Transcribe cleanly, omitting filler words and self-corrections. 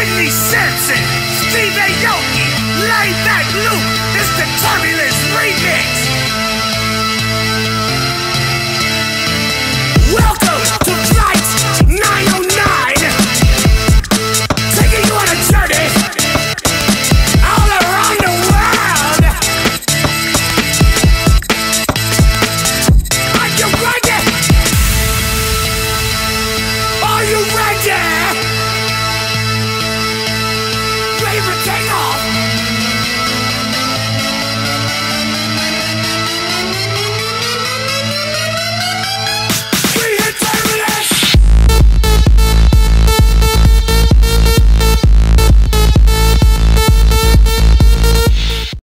Sidney Samson, Steve Aoki, Laidback Luke. It's the Turbulence Remix.